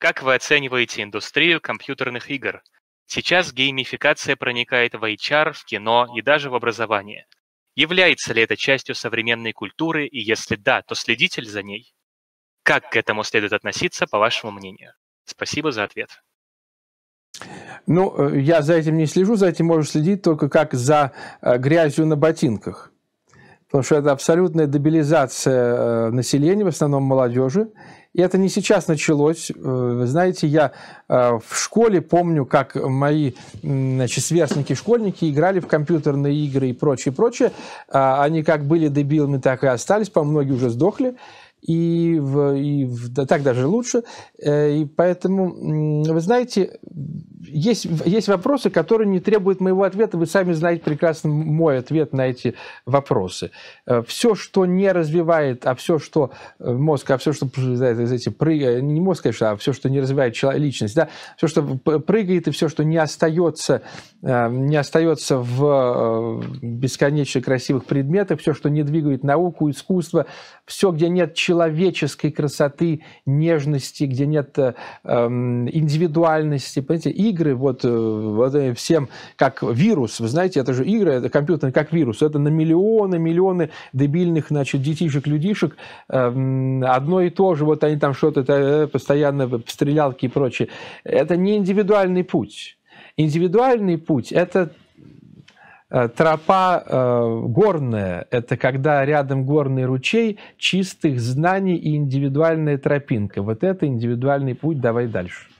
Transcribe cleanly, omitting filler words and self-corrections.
Как вы оцениваете индустрию компьютерных игр? Сейчас геймификация проникает в HR, в кино и даже в образование. Является ли это частью современной культуры, и если да, то следите ли за ней? Как к этому следует относиться, по вашему мнению? Спасибо за ответ. Ну, я за этим не слежу, за этим можно следить только как за грязью на ботинках. Потому что это абсолютная дебилизация населения, в основном молодежи. И это не сейчас началось. Вы знаете, я в школе помню, как мои, значит, сверстники-школьники играли в компьютерные игры и прочее, прочее. Они как были дебилами, так и остались, по-моему, многие уже сдохли. Да, так даже лучше. И поэтому, вы знаете, есть вопросы, которые не требуют моего ответа. Вы сами знаете прекрасно мой ответ на эти вопросы. Все, что не развивает, а все, что мозг, а все, что прыгает, не мозг, конечно, а все, что не развивает личность, да, все, что прыгает, и все, что не остается в бесконечно красивых предметах, все, что не двигает науку, искусство, все, где нет человеческой красоты, нежности, где нет индивидуальности. Понимаете, игры, вот всем как вирус, вы знаете, это же игры, это компьютер как вирус, это на миллионы дебильных, значит, детишек-людишек, одно и то же, вот они там что-то постоянно, стрелялки и прочее. Это не индивидуальный путь. Индивидуальный путь – это тропа горная, это когда рядом горный ручей чистых знаний и индивидуальная тропинка. Вот это индивидуальный путь, давай дальше.